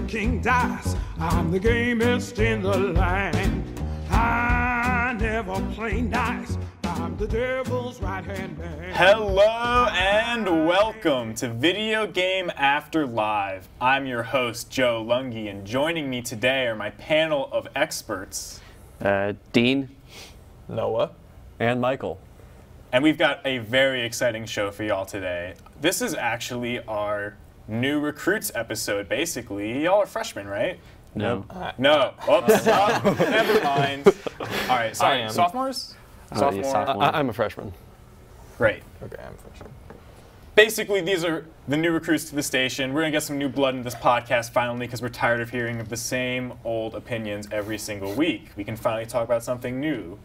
the king dies, I'm the gamest in the land. I never play nice. I'm the devil's right-hand man. Hello and welcome to Video Game After Live. I'm your host, Joe Lunghi, and joining me today are my panel of experts. Dean, Noah, and Michael. And we've got a very exciting show for y'all today. This is actually our new recruits episode, basically. Y'all are freshmen, right? No. No. Oops. Never mind. All right, sorry. Sophomores? Sophomore. Yeah, sophomore. I'm a freshman. Great. Okay, I'm a freshman. Basically, these are the new recruits to the station. We're going to get some new blood in this podcast finally because we're tired of hearing of the same old opinions every single week. We can finally talk about something new,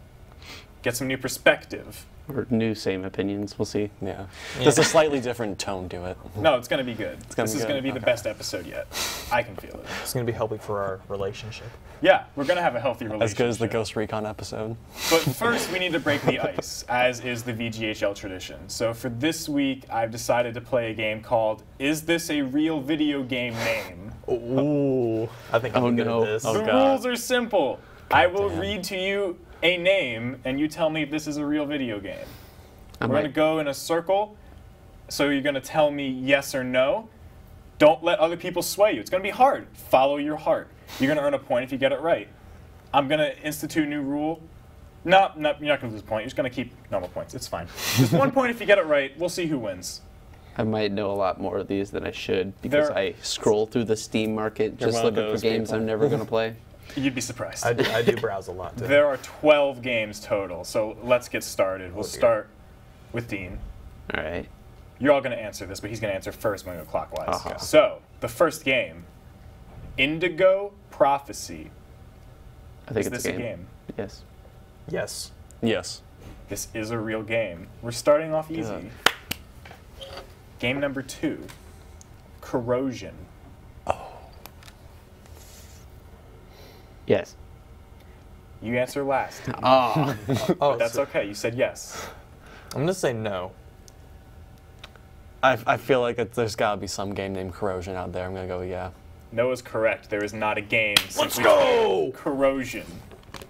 get some new perspective. Or new same opinions, we'll see. Yeah. There's a slightly different tone to it. No, it's going to be good. This is going to be the best episode yet. I can feel it. It's going to be healthy for our relationship. Yeah, we're going to have a healthy relationship. As good as the Ghost Recon episode. But first, we need to break the ice, as is the VGHL tradition. So for this week, I've decided to play a game called Is This a Real Video Game Name? Ooh. I think I'm good at this. The rules are simple. I will read to you a name, and you tell me if this is a real video game. We're going to go in a circle, so you're going to tell me yes or no. Don't let other people sway you. It's going to be hard. Follow your heart. You're going to earn a point if you get it right. I'm going to institute a new rule. No, you're not going to lose a point. You're just going to keep normal points. It's fine. Just 1 point if you get it right. We'll see who wins. I might know a lot more of these than I should, because I scroll through the Steam market just looking for games I'm never going to play. You'd be surprised. I do browse a lot, too. There are 12 games total, so let's get started. We'll start with Dean. All right. You're all going to answer this, but he's going to answer first when we go clockwise. Uh-huh. So, the first game, Indigo Prophecy. I think it's a game. Yes. Yes. Yes. This is a real game. We're starting off easy. Game number 2, Corrosion. Yes. You answer last. Ah. Oh, that's okay. You said yes. I'm going to say no. I feel like there's got to be some game named Corrosion out there. I'm going to go yeah. No is correct. There is not a game. Let's go! Corrosion.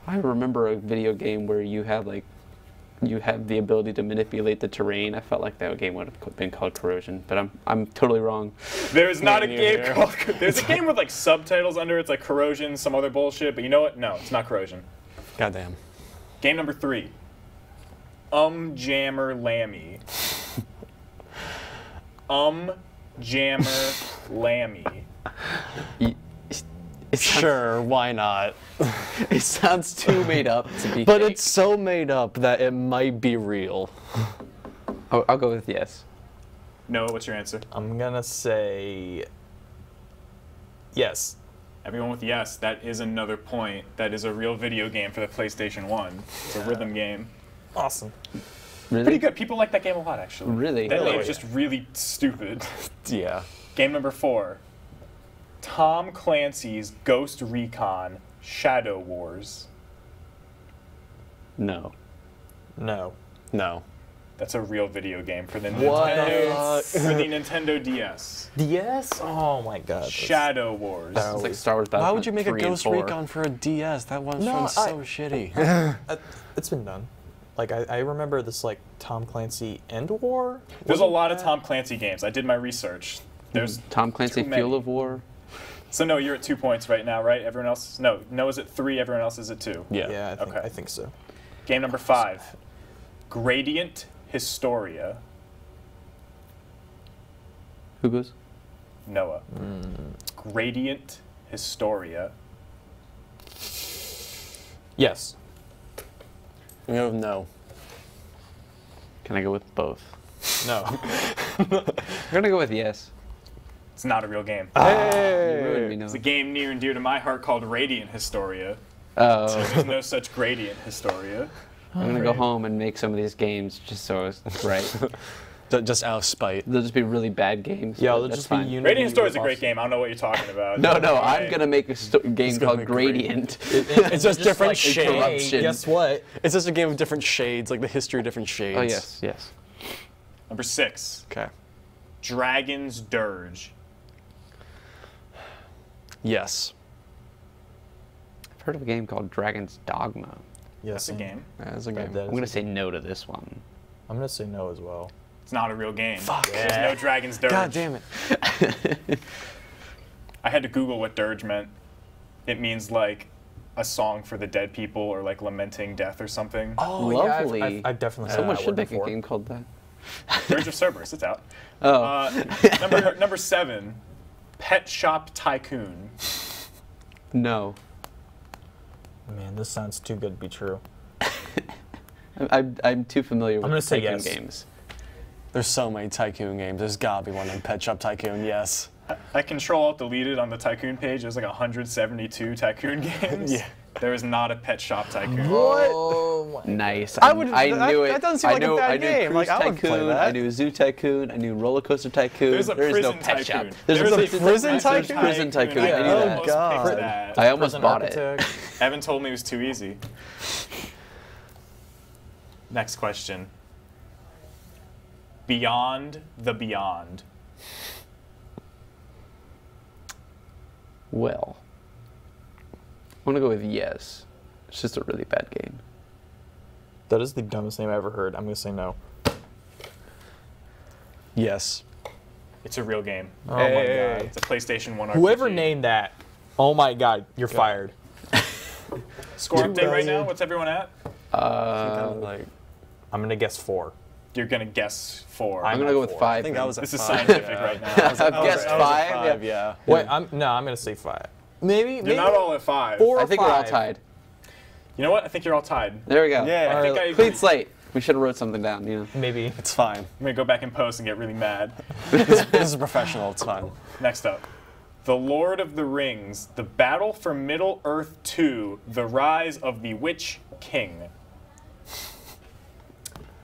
I remember a video game where you had, like, you had the ability to manipulate the terrain. I felt like that game would have been called Corrosion, but I'm totally wrong. There's not a game called There's a game with like subtitles under it. It's like Corrosion, some other bullshit, but you know what? No, it's not Corrosion. Goddamn. Game number 3. Jammer Lammy. Jammer Lammy. Sure, why not? It sounds too made up to be. But fake. It's so made up that it might be real. I'll go with yes. No, what's your answer? I'm gonna say yes. Everyone with yes. That is another point. That is a real video game for the PlayStation 1. It's a rhythm game. Awesome. Really? Pretty good. People like that game a lot, actually. Really? That game is just really stupid. Yeah. Game number 4. Tom Clancy's Ghost Recon Shadow Wars. No. No. No. That's a real video game for the Nintendo DS. DS? Oh my god. Shadow Wars. It's like Star Wars Battlefield. Why would you make a Ghost Recon for a DS? That one sounds so shitty. It's been done. Like, I remember this, like, Tom Clancy End War? There's a lot of Tom Clancy games. I did my research. There's Tom Clancy Fuel of War. So no, you're at 2 points right now, right? Everyone else? No, no is at 3. Everyone else is at 2. Yeah. Yeah. I think so. Game number 5, Radiant Historia. Who goes? Noah. Radiant Historia. Yes. No. Can I go with both? No. I'm gonna go with yes. It's not a real game. Hey. It's a game near and dear to my heart called Radiant Historia. Oh. So there's no such Gradient Historia. I'm gonna go home and make some of these games just so it's right. Just out of spite. They'll just be really bad games. Yeah, they'll just be Unity. Radiant Historia is a great game. I don't know what you're talking about. No, I'm going to make a game called Gradient. It's just different like shades. Guess what? It's just a game of different shades, like the history of different shades. Oh, yes, yes. Number 6. Okay. Dragon's Dirge. Yes. I've heard of a game called Dragon's Dogma. Yes, that's a game. That's a game. I'm going to say no to this one. I'm going to say no as well. It's not a real game. Fuck. Yeah. There's no Dragon's Dirge. God damn it. I had to Google what dirge meant. It means like a song for the dead people or like lamenting death or something. Oh, lovely. Yeah, I've definitely said someone should make a game called that. Dirge of Cerberus, it's out. Oh. Number 7, Pet Shop Tycoon. No. Man, this sounds too good to be true. I'm too familiar with tycoon games. There's so many tycoon games. There's gotta be one in Pet Shop Tycoon, yes. I Control-Alt-Deleted on the Tycoon page. There's like 172 Tycoon games. Yeah. There is not a Pet Shop Tycoon. What? Oh, nice. I knew it. That doesn't seem like a bad game. Like, I would play that. I knew Zoo Tycoon. I knew Roller Coaster Tycoon. There is no Pet Shop. There's a Prison Tycoon? Prison Tycoon. Yeah. Oh, God. I almost bought it. Evan told me it was too easy. Next question. Beyond the Beyond. Well, I'm going to go with yes. It's just a really bad game. That is the dumbest name I ever heard. I'm going to say no. Yes. It's a real game. Oh, my God. It's a PlayStation 1 RPG. Whoever named that, oh, my God, you're fired. Score update right now? What's everyone at? I'm going to guess 4. You're going to guess 4. I'm going to go with 5. I think that was this 5. This is scientific right now. I've guessed five. Yeah. Wait, I'm going to say 5. Maybe. You're not all at 5. 4 or 5. I think we're all tied. You know what? I think you're all tied. There we go. Yeah. I think clean slate. We should have wrote something down. You know. Maybe. It's fine. I'm going to go back and post and get really mad. This is professional. It's fine. Next up. The Lord of the Rings, The Battle for Middle Earth 2, The Rise of the Witch King.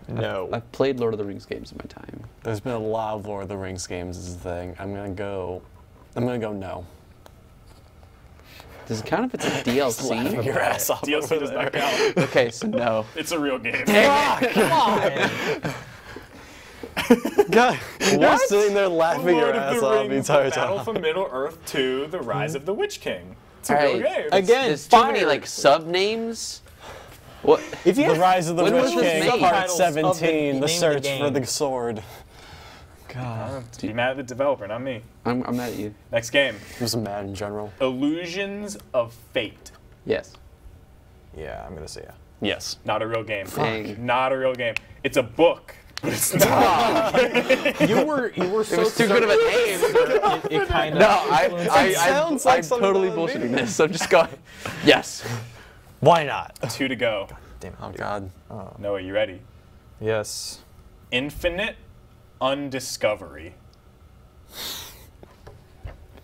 No. I've played Lord of the Rings games in my time. There's been a lot of Lord of the Rings games is the thing. I'm gonna go no. Does it count if it's a DLC? Your ass off. DLC does not count. Okay, so no. It's a real game. Come on. God, you're sitting there laughing your ass off the entire time. Battle for Middle Earth 2, The Rise of the Witch King. It's a real game. Again, there's too many like sub names. What? If you the Rise of the Witch King, Part 17, The Search for the Sword. God. Be mad at the developer, not me. I'm mad at you. Next game. I'm just mad in general. Illusions of Fate. Yes. Yeah, I'm going to say yeah. Yes. Not a real game. Fuck. Not a real game. It's a book. You were so too good of a name. It kind of. No, I'm totally bullshitting this. I'm just going. Yes. Why not? 2 to go. God damn it. Oh, God. Oh. Noah, you ready? Yes. Infinite Undiscovery. I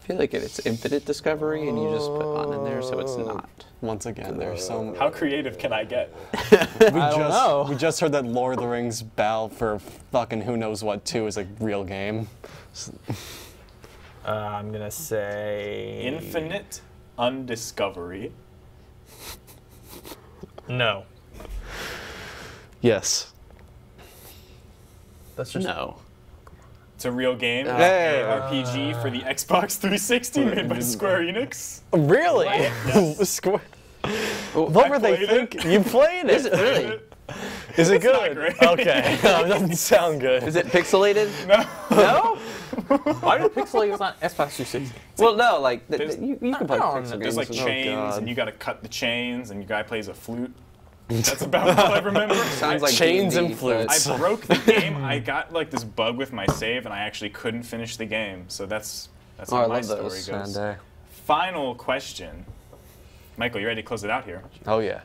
feel like it's Infinite Discovery, and you just put on in there, so it's not. Once again, there's so how creative can I get? I don't know. We just heard that Lord of the Rings Battle for fucking who knows what 2 is a real game. I'm going to say... Infinite Undiscovery. No. Yes. That's just no. It's a real game. Hey. RPG for the Xbox 360 made by Square Enix. Really? Yes. Square. What were they thinking? You played it. Is it really? Is it good? Not great. Okay. No, it doesn't sound good. Is it pixelated? No. No? Why do pixelated on Xbox 360? Well, no, like you can play pixel games. There's like chains, and you got to cut the chains, and your guy plays a flute. That's about what I remember. Sounds like chains and flutes. I broke the game. I got like this bug with my save, and I actually couldn't finish the game. So that's how my story goes. Sunday. Final question, Michael. You ready to close it out here? Oh yeah.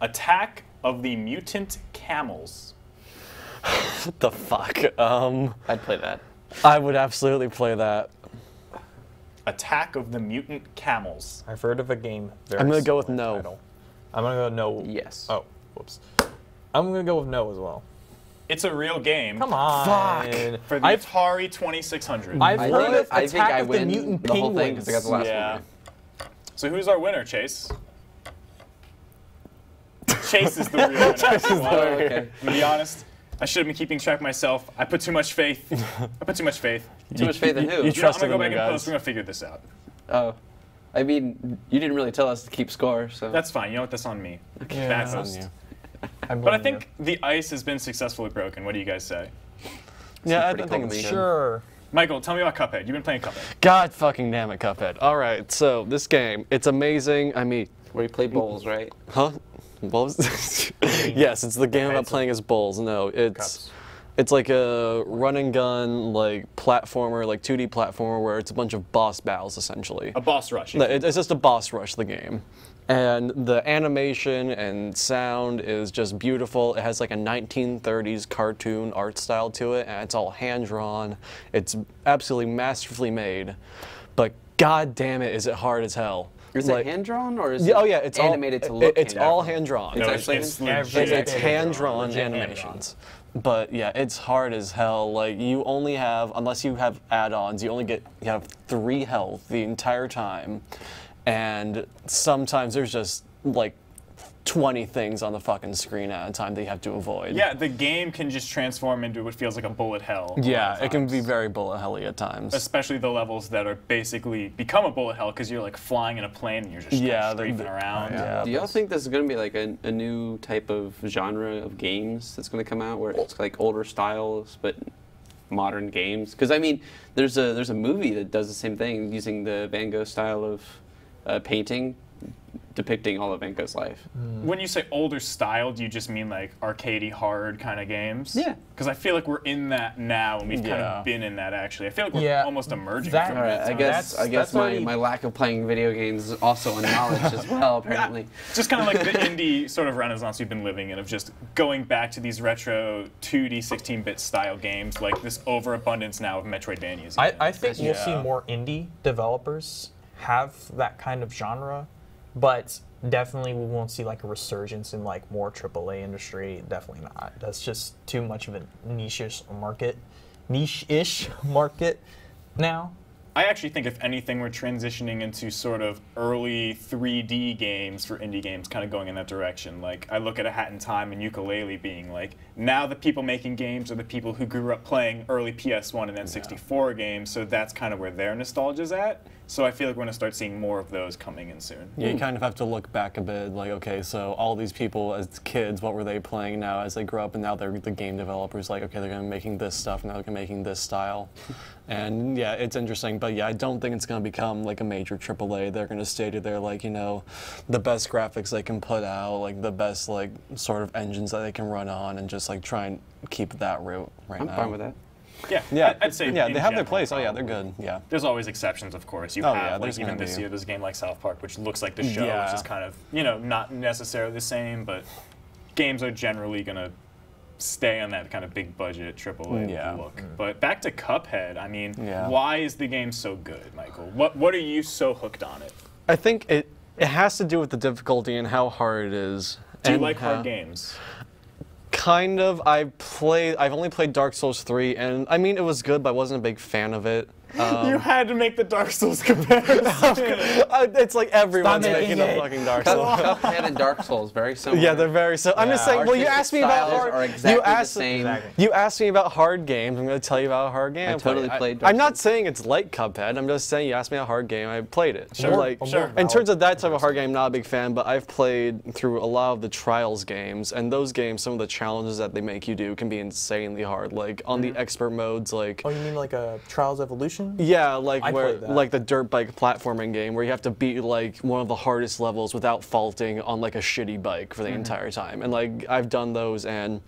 Attack of the Mutant Camels. What the fuck? I'd play that. I would absolutely play that. Attack of the Mutant Camels. I've heard of a game. I'm going to go with no. Title. I'm going to go no. Yes. Oh, whoops. I'm going to go with no as well. It's a real game. Come on. Fuck. For the Atari 2600. I think I win the whole thing because I got the last one. So who's our winner, Chase? Chase is the real winner. Chase is the winner. Okay. To be honest. I should have been keeping track myself. I put too much faith. I put too much faith. Too much faith in who? You trust me, guys. I'm going to go back and post. We're going to figure this out. Oh. I mean, you didn't really tell us to keep score, so. That's fine. You know what? That's on me. Okay. Yeah, that's on you. But I think the ice has been successfully broken. What do you guys say? Yeah, I don't think it's sure. Michael, tell me about Cuphead. You've been playing Cuphead. God fucking damn it, Cuphead. All right, so this game, it's amazing. I mean, where you play bulls, right? Huh? Bulls? Yes, it's the game about playing as bulls. No, it's cups. It's like a run and gun, like platformer, like 2D platformer, where it's a bunch of boss battles essentially. A boss rush. Yeah. It's just a boss rush. The game. And the animation and sound is just beautiful. It has like a 1930s cartoon art style to it, and it's all hand-drawn. It's absolutely masterfully made. But god damn it, is it hard as hell. Is it hand-drawn, or is it's animated to look? It's all hand-drawn. No, it's hand-drawn animations. But yeah, it's hard as hell. Like, you only have, unless you have add-ons, you have 3 health the entire time. And sometimes there's just like 20 things on the fucking screen at a time that you have to avoid. Yeah, the game can just transform into what feels like a bullet hell. Yeah, it can be very bullet helly at times. Especially the levels that are basically become a bullet hell because you're like flying in a plane and you're just strafing around. Yeah. Do y'all think this is going to be like a new type of genre of games that's going to come out where it's like older styles but modern games? Because I mean, there's a movie that does the same thing using the Van Gogh style of painting, depicting all of Van Gogh's life. Mm. When you say older style, do you just mean like arcadey, hard kind of games? Yeah. Because I feel like we're in that now, and we've kind of been in that actually. I feel like we're almost emerging from that. I guess my lack of playing video games is also a knowledge as well, apparently. Just kind of like the indie sort of renaissance we've been living in, of just going back to these retro 2D 16-bit style games, like this overabundance now of Metroidvanias. I think we'll see more indie developers have that kind of genre, but definitely we won't see like a resurgence in like more AAA industry. Definitely not. That's just too much of a niche-ish market now. I actually think, if anything, we're transitioning into sort of early 3D games for indie games, kind of going in that direction. Like, I look at A Hat in Time and Yooka-Laylee being like, now the people making games are the people who grew up playing early PS1 and then 64 games, so that's kind of where their nostalgia's at. So I feel like we're going to start seeing more of those coming in soon. Yeah, you kind of have to look back a bit, like, okay, so all these people as kids, what were they playing now as they grew up, and now they're the game developers, like, okay, they're going to be making this stuff, now they're making this style. And yeah, it's interesting. But yeah, I don't think it's going to become like a major AAA. They're going to stay to their, like, you know, the best graphics they can put out, like the best, like, sort of engines that they can run on, and just like try and keep that route right now. I'm fine with that. Yeah, yeah, I'd say. Yeah, they have their place. Probably. Oh yeah, they're good. Yeah. There's always exceptions, of course. You have, like, even this year, there's a game like South Park, which looks like the show, which is kind of, you know, not necessarily the same, but games are generally going to stay on that kind of big budget AAA look. But back to Cuphead, I mean, why is the game so good, Michael? What are you so hooked on it? I think it has to do with the difficulty and how hard it is. Do you like hard games? Kind of. I've only played Dark Souls 3, and I mean, it was good, but I wasn't a big fan of it. You had to make the Dark Souls comparison. It's like everyone's making a fucking Dark Souls. Cuphead and Dark Souls, very similar. Yeah, they're very similar. Yeah. I'm just saying. Well, you asked me about hard. Exactly, you asked me about hard games. I'm going to tell you about a hard game. I totally played. I'm not saying it's like Cuphead. I'm just saying you asked me a hard game. I played it. Sure. Like, sure. In terms of that type of hard game, not a big fan. But I've played through a lot of the Trials games, and those games, some of the challenges that they make you do can be insanely hard. Like on the expert modes, like. Oh, you mean like a Trials Evolution? Yeah, like the dirt bike platforming game where you have to beat like one of the hardest levels without faulting on like a shitty bike for the entire time. And like I've done those, and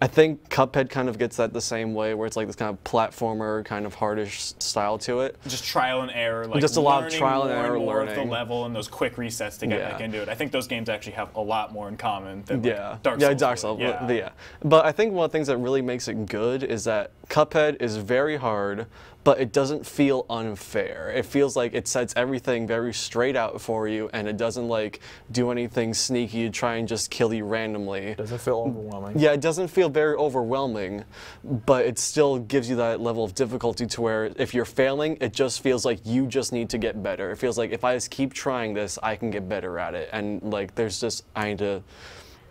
I think Cuphead kind of gets that the same way, where it's like this kind of platformer, kind of hardish style to it. Just trial and error, like just a lot of trial and error, learning of the level and those quick resets to get back into it. I think those games actually have a lot more in common than like Dark Souls. Yeah, Dark Souls. Yeah. But I think one of the things that really makes it good is that Cuphead is very hard, but it doesn't feel unfair. It feels like it sets everything very straight out for you, and it doesn't like do anything sneaky to try and just kill you randomly. Doesn't feel overwhelming. Yeah, it doesn't feel very overwhelming, but it still gives you that level of difficulty to where if you're failing, it just feels like you just need to get better. It feels like if I just keep trying this, I can get better at it. And like there's just I need to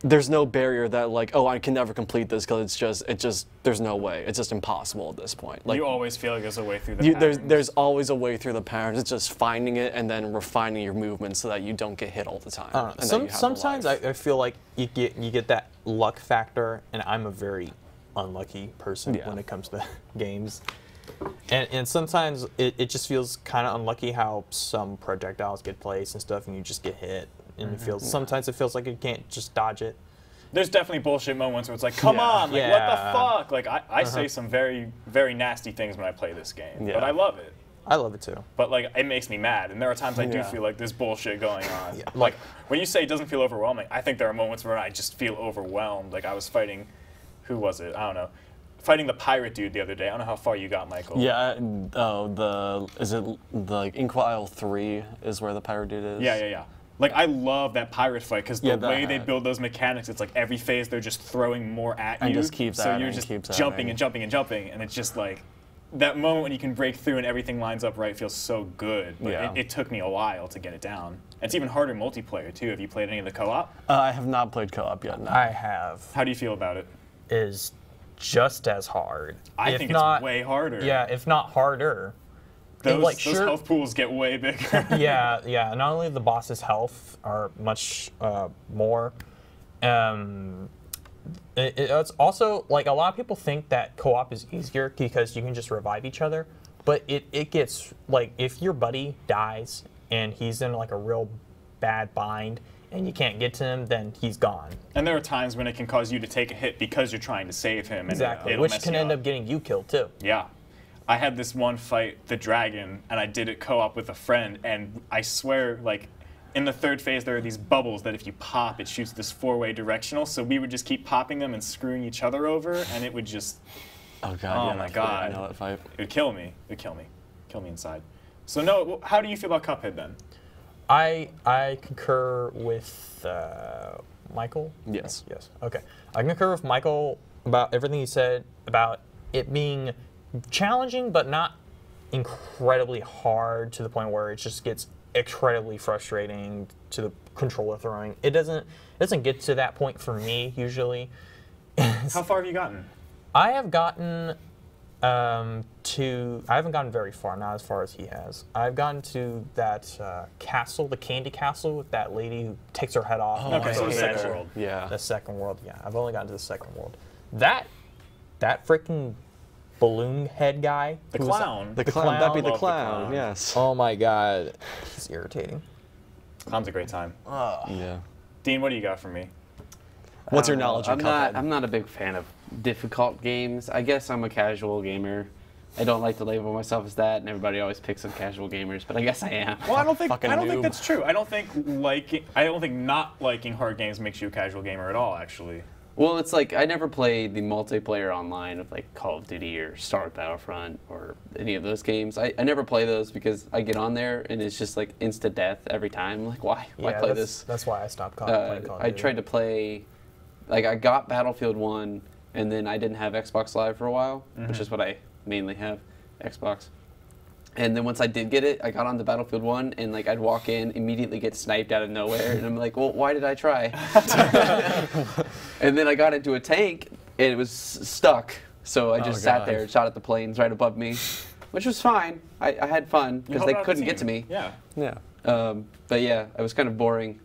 there's no barrier that like, oh, I can never complete this because it's just there's no way. It's just impossible at this point. Like, you always feel like there's a way through the patterns. There's always a way through the patterns. It's just finding it and then refining your movements so that you don't get hit all the time. Sometimes I feel like you get that luck factor, and I'm a very unlucky person when it comes to games. And sometimes it just feels kind of unlucky how some projectiles get placed and stuff, and you just get hit. And sometimes it feels like you can't just dodge it. There's definitely bullshit moments where it's like, come on, like, what the fuck? Like, I say some very, very nasty things when I play this game, but I love it. I love it too. But like, it makes me mad, and there are times I do feel like there's bullshit going on. Like, when you say it doesn't feel overwhelming, I think there are moments where I just feel overwhelmed. Like, I was fighting, who was it? I don't know. Fighting the pirate dude the other day. I don't know how far you got, Michael. Yeah, is it Inqua Isle 3 is where the pirate dude is? Yeah. Like, I love that pirate fight because the way they build those mechanics, it's like every phase they're just throwing more at you. And just keeps so you're just jumping and jumping and jumping, and it's just like that moment when you can break through and everything lines up right feels so good. But it took me a while to get it down. It's even harder multiplayer too. Have you played any of the co-op? I have not played co-op yet. No. I have. How do you feel about it? Is just as hard. I think it's way harder. Yeah, if not harder. Those health pools get way bigger. Yeah. Not only the boss's health are much more. It's also like a lot of people think that co-op is easier because you can just revive each other, but it gets like if your buddy dies and he's in like a real bad bind and you can't get to him, then he's gone. And there are times when it can cause you to take a hit because you're trying to save him. Exactly, which can end up getting you killed too. Yeah. I had this one fight, the dragon, and I did it co-op with a friend, and I swear, like, in the third phase there are these bubbles that if you pop, it shoots this four-way directional, so we would just keep popping them and screwing each other over, and it would just... Oh, God. Oh, my God. I know that fight. It would kill me. It would kill me. Kill me inside. So, Noah, how do you feel about Cuphead, then? I concur with Michael? Yes. Yes. Okay. I concur with Michael about everything he said about it being... challenging, but not incredibly hard to the point where it just gets incredibly frustrating to the controller throwing. It doesn't get to that point for me usually. How far have you gotten? I have gotten I haven't gotten very far, not as far as he has. I've gotten to that castle, the candy castle with that lady who takes her head off. Oh, okay, so the second world. Yeah. The second world, yeah. I've only gotten to the second world. That freaking balloon head guy. The clown. The clown. That'd be the clown, yes. Oh my God. It's irritating. Clown's a great time. Yeah. Dean, what do you got for me? What's your knowledge of Cuphead? I'm not a big fan of difficult games. I guess I'm a casual gamer. I don't like to label myself as that, and everybody always picks up casual gamers, but I guess I am. Well, I don't think that's true. I don't think not liking hard games makes you a casual gamer at all, actually. Well, it's like I never played the multiplayer online of like Call of Duty or Star Wars Battlefront or any of those games. I never play those because I get on there and it's just like insta death every time. Like why play this? That's why I stopped playing Call of Duty. I tried to play, like I got Battlefield 1 and then I didn't have Xbox Live for a while, which is what I mainly have, Xbox. And then once I did get it, I got on the Battlefield 1, and like I'd walk in, immediately get sniped out of nowhere, and I'm like, well, why did I try? And then I got into a tank, and it was stuck. So I just sat there and shot at the planes right above me, which was fine. I had fun, because they couldn't get to me. Yeah. But yeah, it was kind of boring.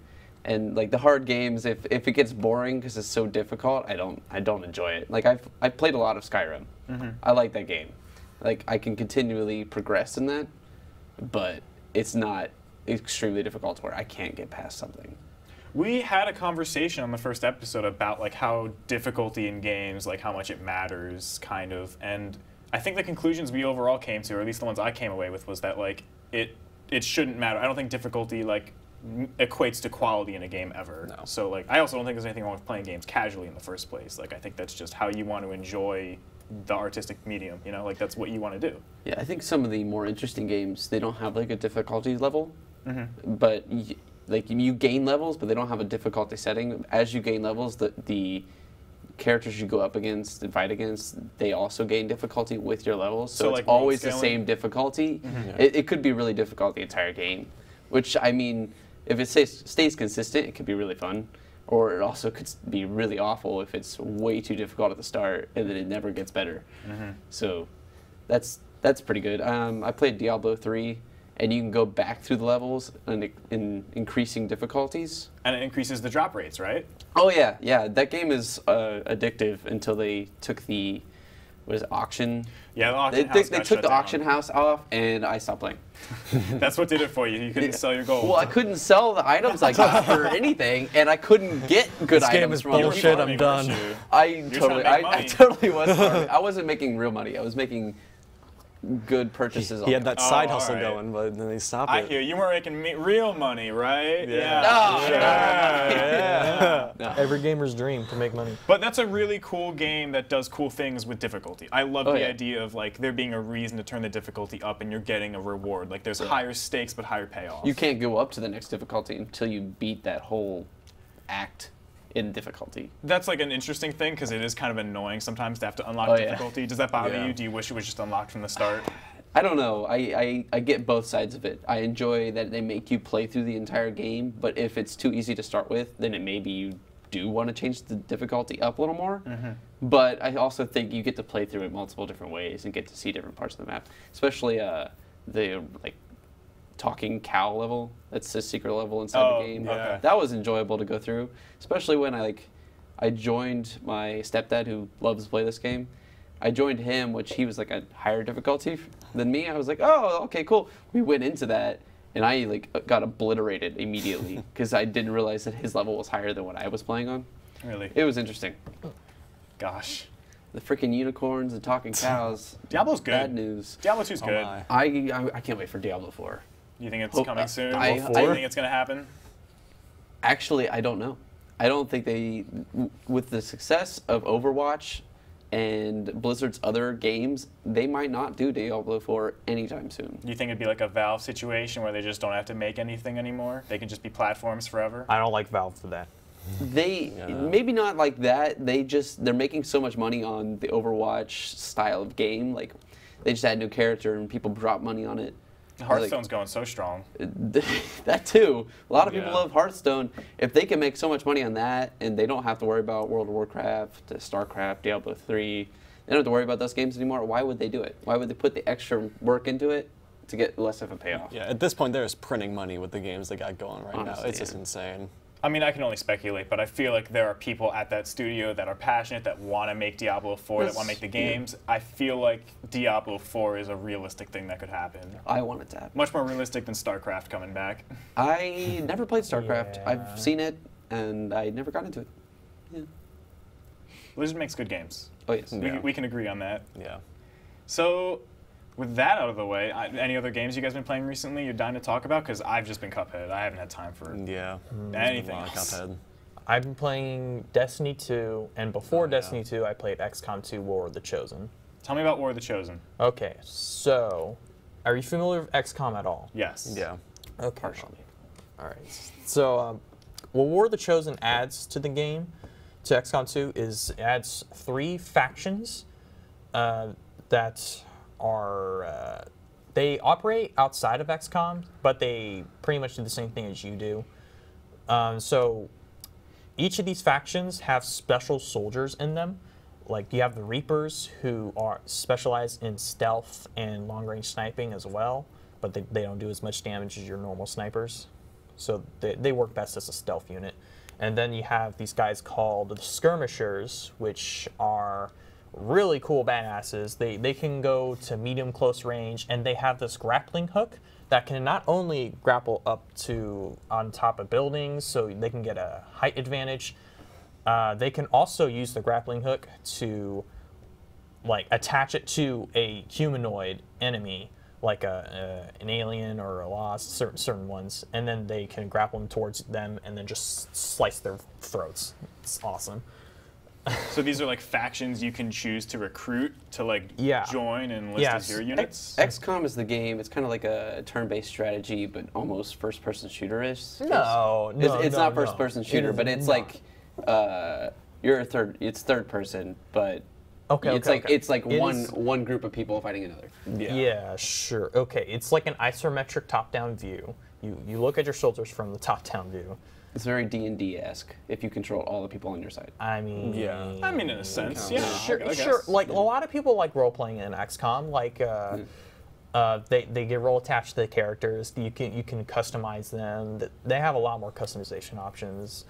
And like the hard games, if it gets boring because it's so difficult, I don't enjoy it. Like I've played a lot of Skyrim. I like that game. Like, I can continually progress in that, but it's not extremely difficult to where I can't get past something. We had a conversation on the first episode about, like, how difficulty in games, like, how much it matters, kind of. And I think the conclusions we overall came to, or at least the ones I came away with, was that, like, it shouldn't matter. I don't think difficulty, like, equates to quality in a game ever. No. So, like, I also don't think there's anything wrong with playing games casually in the first place. Like, I think that's just how you want to enjoy the artistic medium, you know, like that's what you want to do. Yeah, I think some of the more interesting games, they don't have like a difficulty level, but like you gain levels, but they don't have a difficulty setting. As you gain levels, the characters you go up against and fight against, they also gain difficulty with your levels, so like it's always the same difficulty. It could be really difficult the entire game, which I mean, if it stays consistent, it could be really fun. Or it also could be really awful if it's way too difficult at the start and then it never gets better. Mm-hmm. So that's pretty good. I played Diablo III, and you can go back through the levels in increasing difficulties. And it increases the drop rates, right? Oh, yeah. Yeah, that game is addictive until they took the... What is it, auction? Yeah, the auction house. They took the auction house off, and I stopped playing. That's what did it for you. You couldn't sell your gold. Well, I couldn't sell the items I got for anything, and I couldn't get good items from other people. This game is bullshit. I'm done. I totally was. I wasn't making real money. I was making good purchases. He had that side hustle going, but then they stopped it. I hear you weren't making real money, right? Yeah. No. Every gamer's dream to make money. But that's a really cool game that does cool things with difficulty. I love the idea of like there being a reason to turn the difficulty up, and you're getting a reward. Like there's higher stakes but higher payoff. You can't go up to the next difficulty until you beat that whole act in difficulty. That's like an interesting thing because it is kind of annoying sometimes to have to unlock difficulty. Does that bother you? Do you wish it was just unlocked from the start? I don't know. I get both sides of it. I enjoy that they make you play through the entire game, but if it's too easy to start with, then it maybe you do want to change the difficulty up a little more. Mm-hmm. But I also think you get to play through it multiple different ways and get to see different parts of the map, especially the like talking cow level. That's the secret level inside the game. Yeah. That was enjoyable to go through, especially when I joined my stepdad, who loves to play this game. I joined him, which he was like a higher difficulty than me. I was like, oh, okay, cool. We went into that, and I like got obliterated immediately because I didn't realize that his level was higher than what I was playing on. Really? It was interesting. Gosh. The freaking unicorns and talking cows. Diablo's good. Bad news. Diablo 2's good. I can't wait for Diablo 4. You think it's coming soon? I think it's going to happen? Actually, I don't know. I don't think they... With the success of Overwatch and Blizzard's other games, they might not do Diablo 4 anytime soon. You think it'd be like a Valve situation where they just don't have to make anything anymore? They can just be platforms forever? I don't like Valve for that. They... Maybe not like that. They just... They're making so much money on the Overwatch style of game. Like, they just had a new character and people dropped money on it. Hearthstone's going so strong. That too. A lot of people love Hearthstone. If they can make so much money on that, and they don't have to worry about World of Warcraft, StarCraft, Diablo III, they don't have to worry about those games anymore. Why would they do it? Why would they put the extra work into it to get less of a payoff? Yeah, at this point, there's printing money with the games they got going right now. It's just insane. I mean, I can only speculate, but I feel like there are people at that studio that are passionate, that want to make Diablo 4, that want to make the games. Yeah. I feel like Diablo 4 is a realistic thing that could happen. I want it to happen. Much more realistic than StarCraft coming back. I never played StarCraft. Yeah. I've seen it, and I never got into it. Yeah. Blizzard makes good games. Oh, yes. We can agree on that. Yeah. So, with that out of the way, any other games you guys been playing recently you're dying to talk about? Because I've just been Cuphead. I haven't had time for anything else. Cuphead. I've been playing Destiny 2, and before Destiny 2, I played XCOM 2 War of the Chosen. Tell me about War of the Chosen. Okay, so are you familiar with XCOM at all? Yes. Yeah. Okay. Partially. All right. So what War of the Chosen adds to the game, to XCOM 2, is it adds three factions that are they operate outside of XCOM, but they pretty much do the same thing as you do. So each of these factions have special soldiers in them. Like you have the Reapers, who are specialized in stealth and long-range sniping as well, but they don't do as much damage as your normal snipers. So they work best as a stealth unit. And then you have these guys called the Skirmishers, which are really cool badasses. They can go to medium close range, and they have this grappling hook that can not only grapple up to on top of buildings, so they can get a height advantage. They can also use the grappling hook to like attach it to a humanoid enemy, like an alien or a lost, certain ones, and then they can grapple them towards them and then just slice their throats. It's awesome. So these are like factions you can choose to recruit to like join and list as your units? XCOM is the game. It's kind of like a turn-based strategy, but almost first-person shooter-ish. No, it's not first-person shooter, but it's like it's third-person, but it's like one group of people fighting another. Yeah. Okay, it's like an isometric top-down view. You look at your soldiers from the top-down view. It's very D&D-esque if you control all the people on your side. I mean, yeah. I mean, in a sense, yeah. Sure. Like a lot of people like role playing in XCOM. Like they get role attached to the characters. You can customize them. They have a lot more customization options,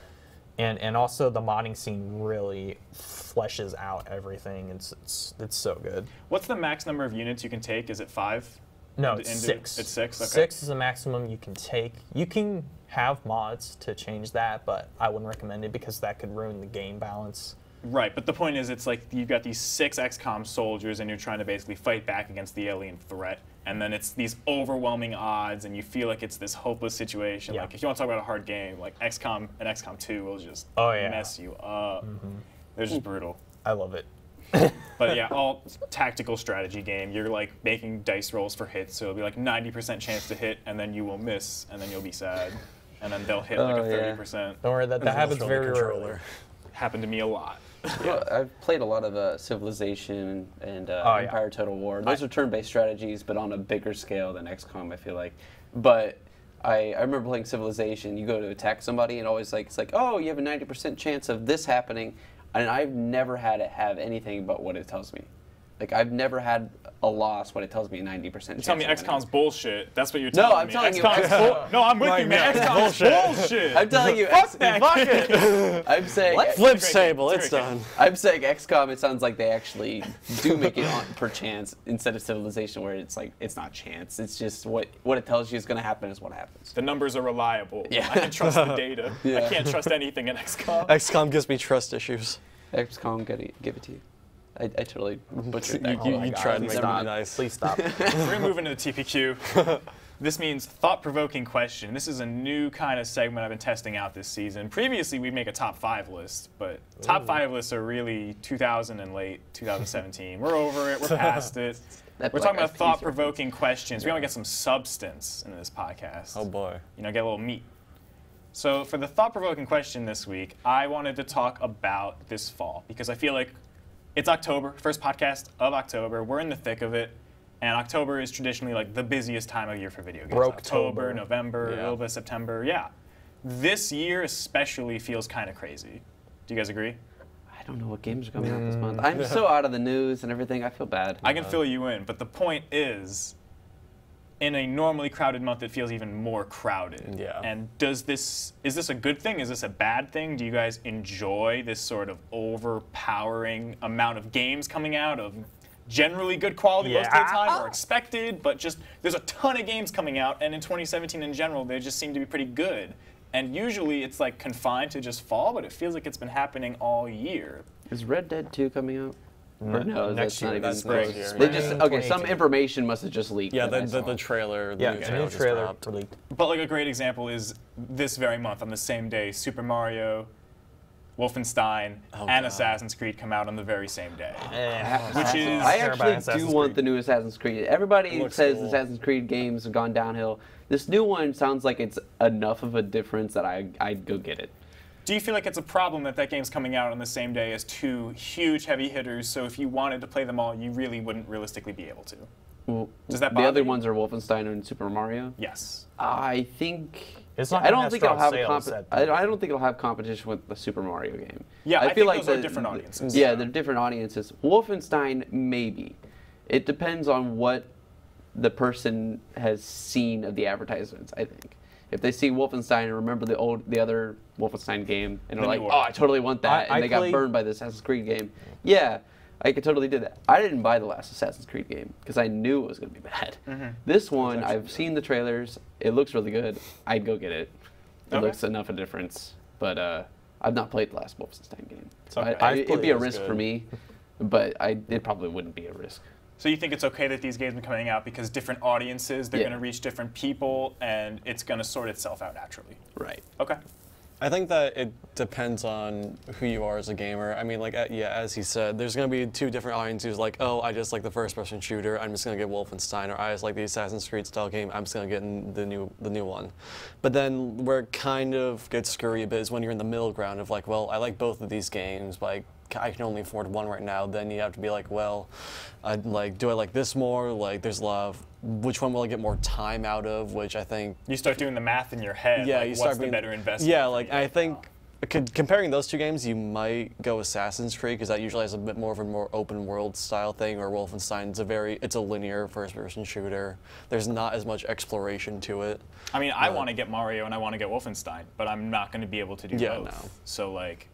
and also the modding scene really fleshes out everything. It's so good. What's the max number of units you can take? Is it 5? No, it's 6. It's 6? Okay. 6 is the maximum you can take. You can have mods to change that, but I wouldn't recommend it because that could ruin the game balance. Right, but the point is it's like you've got these 6 XCOM soldiers and you're trying to basically fight back against the alien threat, and then it's these overwhelming odds and you feel like it's this hopeless situation. Yeah. Like if you want to talk about a hard game, like XCOM and XCOM 2 will just mess you up. Mm-hmm. They're just brutal. I love it. But yeah, all tactical strategy game. You're like making dice rolls for hits, so it'll be like 90% chance to hit, and then you will miss, and then you'll be sad, and then they'll hit like a 30%. Don't worry, that happens very rarely. Happened to me a lot. Well, I've played a lot of Civilization and Empire Total War. Those are turn-based strategies, but on a bigger scale than XCOM, I feel like. But I remember playing Civilization. You go to attack somebody, and always like it's like, oh, you have a 90% chance of this happening. And I've never had it have anything but what it tells me. Like, I've never had a loss when it tells me 90%. You're telling me XCOM's bullshit. That's what you're telling me. No, I'm telling you. No, I'm with you, man. XCOM's bullshit. I'm telling you. Fuck that. Fuck it. I'm saying. Flip table. It's done. I'm saying XCOM, it sounds like they actually do make it on per chance instead of Civilization, where it's like, it's not chance. It's just what it tells you is going to happen is what happens. The numbers are reliable. Yeah. I can trust the data. Yeah. I can't trust anything in XCOM. XCOM gives me trust issues. XCOM, give it to you. I totally butchered that. You tried to make it nice. Please stop. We're going to move into the TPQ. This means thought-provoking question. This is a new kind of segment I've been testing out this season. Previously, we'd make a top 5 list, but top 5 lists are really 2000 and late 2017. We're over it. We're past it. We're talking about thought-provoking questions. We want to get some substance into this podcast. Oh, boy. You know, get a little meat. So for the thought-provoking question this week, I wanted to talk about this fall, because I feel like it's October, first podcast of October. We're in the thick of it, and October is traditionally like the busiest time of year for video games. October, November, a little bit of September, yeah. This year especially feels kind of crazy. Do you guys agree? I don't know what games are coming out this month. I'm so out of the news and everything, I feel bad. I can fill you in, but the point is, in a normally crowded month, it feels even more crowded. Yeah. And is this a good thing? Is this a bad thing? Do you guys enjoy this sort of overpowering amount of games coming out of generally good quality most of the time or expected, but just there's a ton of games coming out, and in 2017 in general, they just seem to be pretty good. And usually it's like confined to just fall, but it feels like it's been happening all year. Is Red Dead 2 coming out? No, next year, that's spring. They just some information must have just leaked. Yeah, the trailer. Yeah, the new trailer leaked. But like a great example is this very month on the same day, Super Mario, Wolfenstein, and Assassin's Creed come out on the very same day. Which is I actually do want the new Assassin's Creed. Everybody says Assassin's Creed games have gone downhill. This new one sounds like it's enough of a difference that I'd go get it. Do you feel like it's a problem that that game's coming out on the same day as two huge heavy hitters, so if you wanted to play them all, you really wouldn't realistically be able to? Well, does that bother the other ones are Wolfenstein and Super Mario? Yes. I think I don't think it'll have competition with the Super Mario game. Yeah, I feel like those are different audiences. Yeah, they're different audiences. Wolfenstein, maybe. It depends on what the person has seen of the advertisements, I think. If they see Wolfenstein and remember the other Wolfenstein game and are like, oh, I totally want that, and they got burned by the Assassin's Creed game, yeah, I could totally do that. I didn't buy the last Assassin's Creed game because I knew it was going to be bad. Mm-hmm. This one, I've seen the trailers. It looks really good. I'd go get it. It looks enough of a difference, but I've not played the last Wolfenstein game. So it'd be a risk for me, but it probably wouldn't be a risk. So you think it's okay that these games are coming out because different audiences, they're going to reach different people, and it's going to sort itself out naturally? Right. Okay. I think that it depends on who you are as a gamer. I mean, like, yeah, as he said, there's going to be two different audiences like, oh, I just like the first-person shooter, I'm just going to get Wolfenstein, or I just like the Assassin's Creed-style game, I'm just going to get the new one. But then where it kind of gets scurry a bit is when you're in the middle ground of like, well, I like both of these games, but I I can only afford one right now, then you have to be like, well, do I like this more? Like, there's a lot of, which one will I get more time out of? Which I think you start doing the math in your head. Yeah, like, you start being, what's the better investment? Yeah, like I think comparing those two games, you might go Assassin's Creed because that usually has a bit more of a open world style thing, or Wolfenstein's it's a linear first person shooter. There's not as much exploration to it. I mean, I want to get Mario and I want to get Wolfenstein, but I'm not going to be able to do both. No. So like,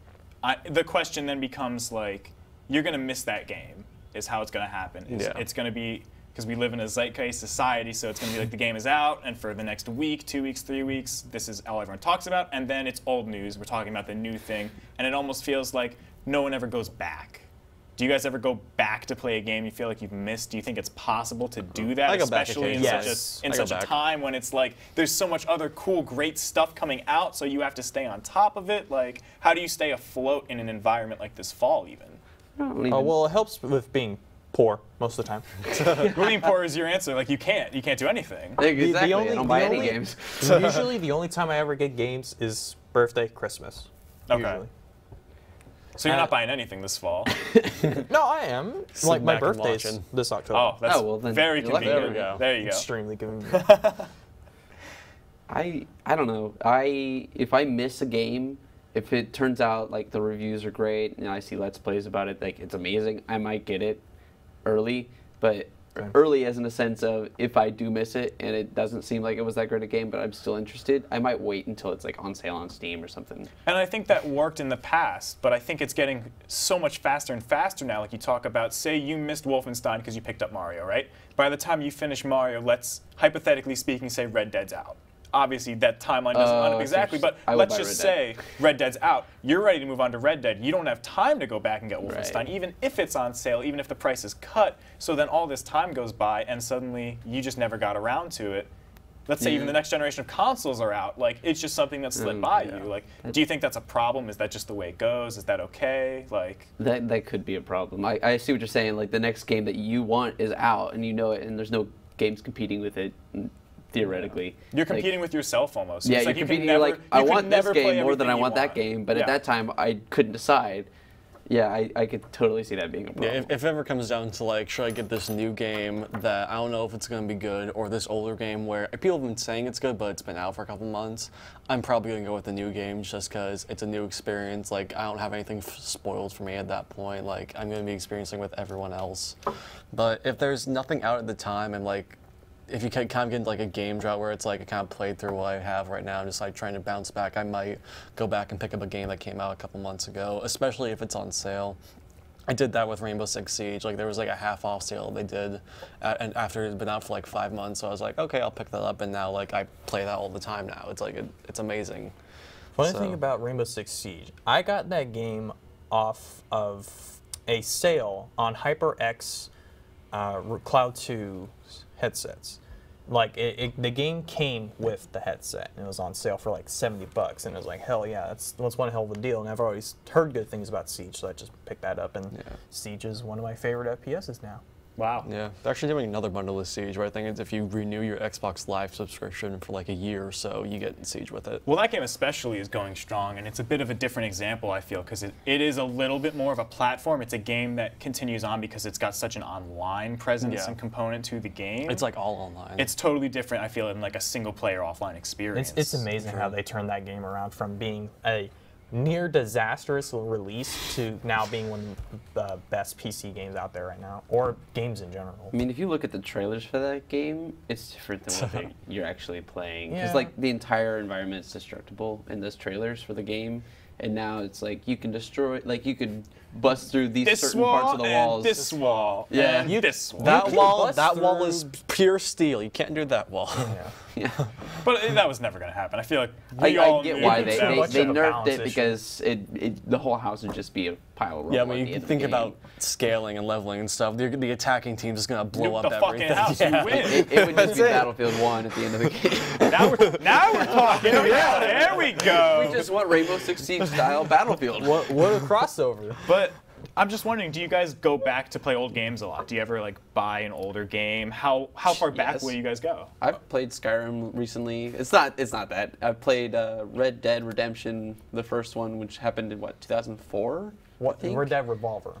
the question then becomes like, you're going to miss that game. Is how it's going to happen. It's going to be, because we live in a zeitgeist society, so it's going to be like the game is out, and for the next week, 2 weeks, 3 weeks, this is all everyone talks about, and then it's old news. We're talking about the new thing, and it almost feels like no one ever goes back. Do you guys ever go back to play a game you feel like you've missed? Do you think it's possible to do that, especially in such a time when it's like there's so much other cool, great stuff coming out, so you have to stay on top of it? Like, how do you stay afloat in an environment like this fall, even? Well, it helps with being poor most of the time. Being poor is your answer. Like, you can't do anything. Exactly. I don't buy any games. Usually, the only time I ever get games is birthday, Christmas. Okay. Usually. So you're not buying anything this fall? No, I am. Like, my birthday is this October. Oh, that's very convenient. There you go. Extremely convenient. I don't know. If I miss a game, if it turns out like the reviews are great and I see Let's Plays about it, like it's amazing, I might get it early, but early as in a sense of if I do miss it and it doesn't seem like it was that great a game, but I'm still interested, I might wait until it's like on sale on Steam or something. And I think that worked in the past, but I think it's getting so much faster and faster now. Like you talk about, say you missed Wolfenstein because you picked up Mario, right? By the time you finish Mario, let's, hypothetically speaking, say Red Dead's out. Obviously, that timeline doesn't line up exactly, but let's just say Red Dead's out. You're ready to move on to Red Dead. You don't have time to go back and get Wolfenstein, even if it's on sale, even if the price is cut. So then all this time goes by, and suddenly you just never got around to it. Let's say even the next generation of consoles are out. Like, it's just something that slid by you. Like, do you think that's a problem? Is that just the way it goes? Is that okay? Like, that could be a problem. I see what you're saying. Like, the next game that you want is out, and you know it, and there's no games competing with it. Theoretically, you're competing with yourself almost. Yeah, you're competing. You're like, I want this game more than I want that game, but at that time, I couldn't decide. Yeah, I could totally see that being a problem. Yeah, if it ever comes down to, like, should I get this new game that I don't know if it's going to be good, or this older game where people have been saying it's good, but it's been out for a couple months, I'm probably going to go with the new game just because it's a new experience. Like, I don't have anything spoiled for me at that point. Like, I'm going to be experiencing with everyone else. But if there's nothing out at the time and, like, if you kind of get into like a game drought where it's like I kind of played through what I have right now, I'm just like trying to bounce back, I might go back and pick up a game that came out a couple months ago, especially if it's on sale. I did that with Rainbow Six Siege. Like there was like a half off sale they did, and after it had been out for like 5 months, so I was like, okay, I'll pick that up, and now like I play that all the time now. It's like it's amazing. Funny thing about Rainbow Six Siege, I got that game off of a sale on HyperX Cloud 2. Headsets. Like the game came with the headset and it was on sale for like $70 and it was like, hell yeah, that's one hell of a deal. And I've always heard good things about Siege, so I just picked that up, and Siege is one of my favorite FPSs now. Wow. Yeah, they're actually doing another bundle of Siege where I think it's if you renew your Xbox Live subscription for like a year or so, you get Siege with it. Well, that game especially is going strong, and it's a bit of a different example, I feel, because it is a little bit more of a platform. It's a game that continues on because it's got such an online presence and component to the game. It's like all online. It's totally different, I feel, in like a single-player offline experience. It's amazing how they turned that game around from being a near disastrous release to now being one of the best PC games out there right now, or games in general. I mean, if you look at the trailers for that game, it's different than what you're actually playing. Because like the entire environment is destructible in those trailers for the game, and now it's like you can destroy, like you could bust through these certain parts of the walls. This wall, yeah, and this wall. That wall is pure steel. You can't do that wall. Yeah. But that was never going to happen. I feel like we all get why they nerfed it, because the whole house would just be a pile of rubble. Yeah, I mean, you think about scaling and leveling and stuff. The attacking team is going to blow up everything. It would just be Battlefield 1 at the end of the game. Now we're talking. Yeah, there we go. We just want Rainbow Six Siege style Battlefield. What a crossover. But I'm just wondering, do you guys go back to play old games a lot? Do you ever like buy an older game? How far back will you guys go? I've played Skyrim recently. It's not that. I've played Red Dead Redemption, the first one, which happened in what, 2004? What? Red Dead Revolver.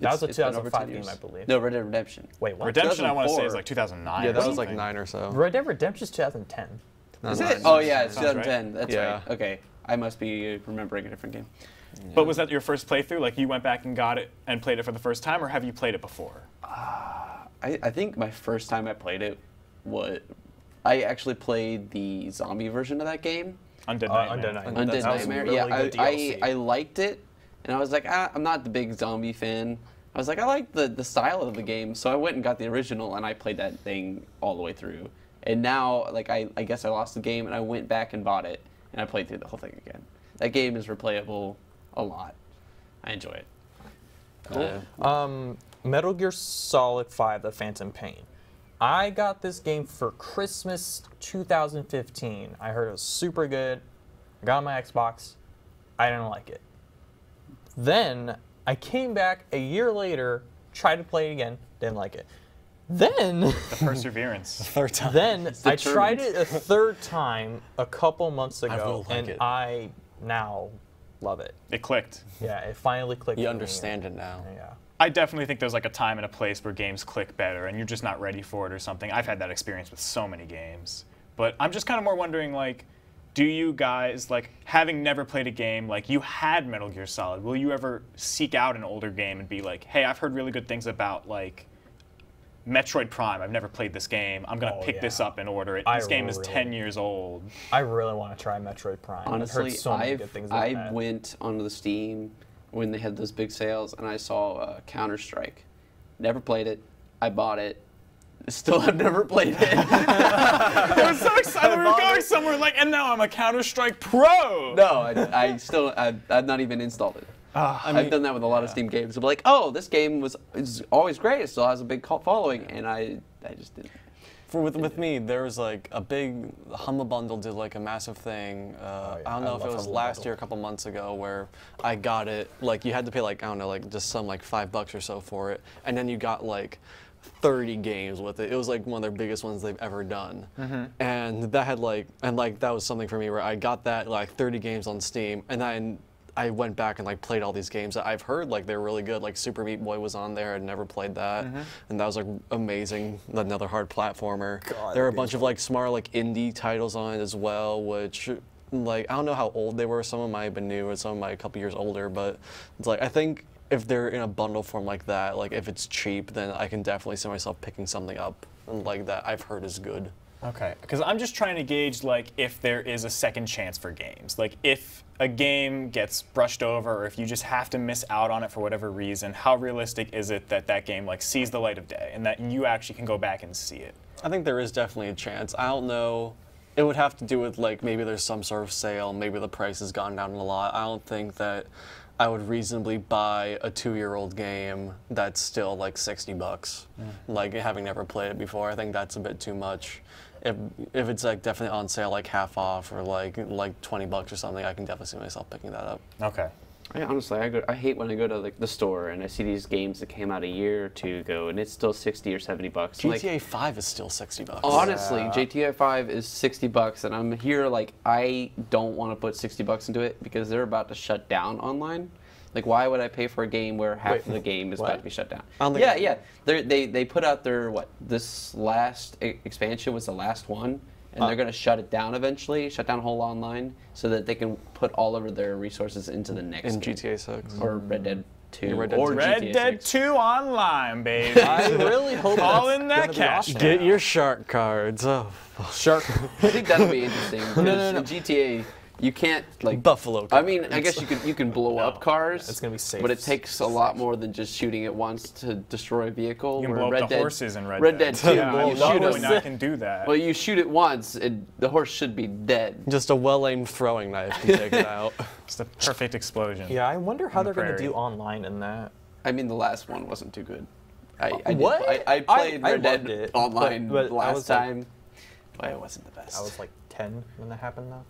That was a 2005 game, I believe. No, Red Dead Redemption. Wait, what? Redemption, I want to say, is like 2009. Yeah, that was like 9 or so. Red Dead Redemption's 2010. Is it? Oh, yeah, it's 2010. That's right. Okay. I must be remembering a different game. Yeah. But was that your first playthrough? Like, you went back and got it and played it for the first time, or have you played it before? I think my first time I played it was... I actually played the zombie version of that game. Undead Nightmare. Undead Nightmare. Really I liked it, and I was like, I'm not the big zombie fan. I was like, I like the style of the game, so I went and got the original, and I played that thing all the way through. And now, like, I guess I lost the game, and I went back and bought it, and I played through the whole thing again. That game is replayable a lot. I enjoy it. Cool. Metal Gear Solid 5, The Phantom Pain. I got this game for Christmas 2015. I heard it was super good. I got on my Xbox. I didn't like it. Then I came back a year later, tried to play it again, didn't like it. Then the perseverance. Third time. Then I tried it a third time a couple months ago, and I now love it. It clicked. Yeah, it finally clicked. You understand it now. Yeah. I definitely think there's like a time and a place where games click better, and you're just not ready for it or something. I've had that experience with so many games, but I'm just kind of more wondering, like, do you guys, like, having never played a game, like you had Metal Gear Solid, will you ever seek out an older game and be like, hey, I've heard really good things about like Metroid Prime. I've never played this game. I'm gonna pick this up and order it. This game is 10 years old. I really want to try Metroid Prime. Honestly, I've heard so many good things about that. I went onto the Steam when they had those big sales, and I saw Counter-Strike. Never played it. I bought it. Still have never played it. I was so excited we were going somewhere, like, and now I'm a Counter-Strike pro. No, I still, I've not even installed it. I've done that with a lot of Steam games. I'm like, oh, this game is always great. It still has a big cult following, and I just didn't. With me, there was like a big Humble Bundle did like a massive thing. I don't know if it was last year, a couple months ago, where I got it. Like you had to pay like I don't know, like just some like $5 or so for it, and then you got like 30 games with it. It was like one of their biggest ones they've ever done, and that had like that was something for me where I got that like 30 games on Steam, and then I went back and like played all these games that I've heard like they're really good. Like Super Meat Boy was on there. I'd never played that, and that was like amazing. Another hard platformer. God, there are a bunch of like smart like indie titles on it as well, which like I don't know how old they were. Some of mine have been new, and some of mine a couple years older. But it's like I think if they're in a bundle form like that, like if it's cheap, then I can definitely see myself picking something up and like that I've heard is good. Okay, because I'm just trying to gauge like if there is a second chance for games, like if a game gets brushed over, or if you just have to miss out on it for whatever reason, how realistic is it that that game like sees the light of day and that you actually can go back and see it? I think there is definitely a chance. I don't know. It would have to do with like maybe there's some sort of sale, maybe the price has gone down a lot. I don't think that I would reasonably buy a 2-year-old game that's still like $60, like having never played it before. I think that's a bit too much. If it's like definitely on sale, like half off or like $20 or something, I can definitely see myself picking that up. Okay. Honestly, I hate when I go to like the store and I see these games that came out a year or two ago, and it's still $60 or $70. GTA 5 is still $60. Honestly, GTA 5 is $60, and I'm here like I don't want to put $60 into it because they're about to shut down online. Like, why would I pay for a game where half of the game is about to be shut down? Yeah. They put out their, what, this last expansion was the last one, and they're going to shut it down eventually, shut down whole online, so that they can put all of their resources into the next game. GTA 6. Or Red Dead 2. Red Dead 2 online, baby. I really hope all in that cash. Awesome. Get your shark cards. Oh, shark. I think that'll be interesting. No. GTA... You can't like buffalo. I mean, I guess you can blow up cars. It's gonna be safe, but it takes a lot more than just shooting at once to destroy a vehicle. You can blow up the horses in Red Dead 2. Yeah, I can do that. Well, you shoot it once, and the horse should be dead. Just a well-aimed throwing knife can take it out. It's the perfect explosion. Yeah, I wonder how they're gonna do online in that. I mean, the last one wasn't too good. I played Red Dead online last time. But it wasn't the best. I was like 10 when that happened, though,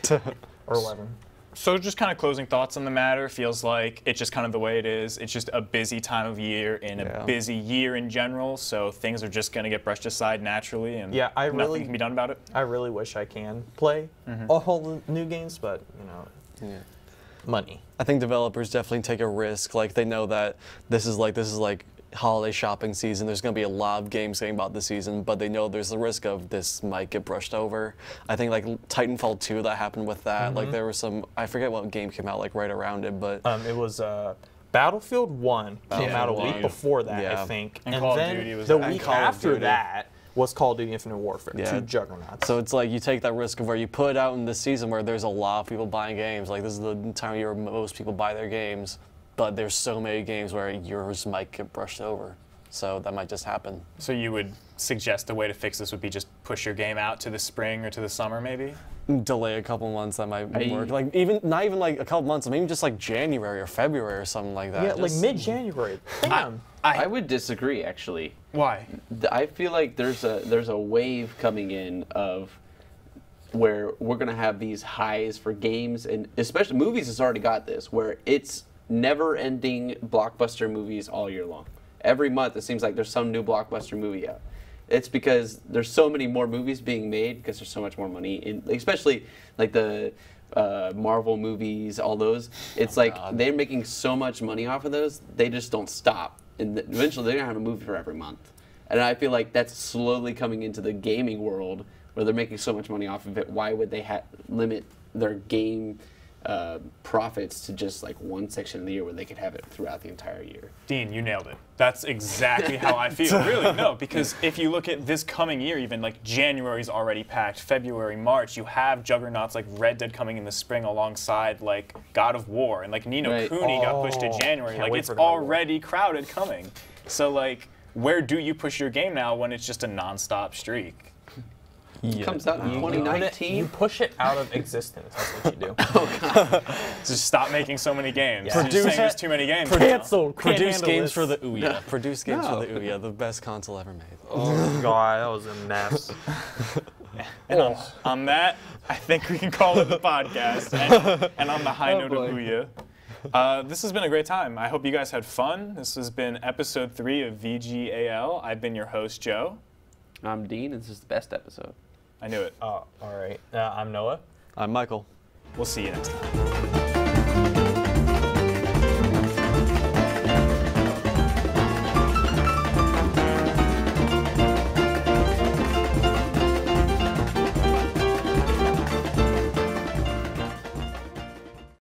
so or 11. So just kind of closing thoughts on the matter. Feels like it's just kind of the way it is. It's just a busy time of year and a busy year in general. So things are just going to get brushed aside naturally, and nothing can be done about it. I really wish I can play all new games, but you know. Yeah. money. I think developers definitely take a risk. Like, they know that this is like holiday shopping season. There's going to be a lot of games getting bought this season, but they know there's the risk of this might get brushed over. I think like Titanfall 2, that happened with that. Like there was some, I forget what game came out like right around it, but it was Battlefield 1 came out a week before that, I think, and Call then of Duty was the week after that. Was Call of Duty Infinite Warfare, two juggernauts. So it's like you take that risk of where you put it out in this season where there's a lot of people buying games. Like this is the time of year most people buy their games, but there's so many games where yours might get brushed over. So that might just happen. So you would suggest the way to fix this would be just push your game out to the spring or to the summer, maybe? Delay a couple months, that might work. Like not even like a couple months, maybe just like January or February or something like that. Yeah, just, like mid-January. Damn. I would disagree, actually. Why? I feel like there's a wave coming in of where we're gonna have these highs for games, and especially movies has already got this, where it's never-ending blockbuster movies all year long. Every month, it seems like there's some new blockbuster movie out. It's because there's so many more movies being made because there's so much more money, in, especially like the Marvel movies, all those. It's like they're making so much money off of those, they just don't stop. And eventually, they're going to have a movie for every month. And I feel like that's slowly coming into the gaming world where they're making so much money off of it. Why would they limit their game profits to just like one section of the year where they could have it throughout the entire year? Dean, you nailed it. That's exactly how I feel. Really, no, because if you look at this coming year, even like January's already packed, February, March, you have juggernauts like Red Dead coming in the spring alongside like God of War, and like Nino Cooney got pushed to January. Like it's already crowded coming. So like, where do you push your game now when it's just a nonstop streak? It comes out in 2019. You push it out of existence. That's what you do. Oh, God. Just stop making so many games. Yeah. There's too many games. Canceled. Produce games for the Ouya. No. Produce games for the Ouya, the best console ever made. Oh, God, that was a mess. And on that, I think we can call it the podcast. And on the high note of Ouya. This has been a great time. I hope you guys had fun. This has been episode 3 of VGAL. I've been your host, Joe. I'm Dean, and this is the best episode. I knew it. Oh, all right. I'm Noah. I'm Michael. We'll see you next time.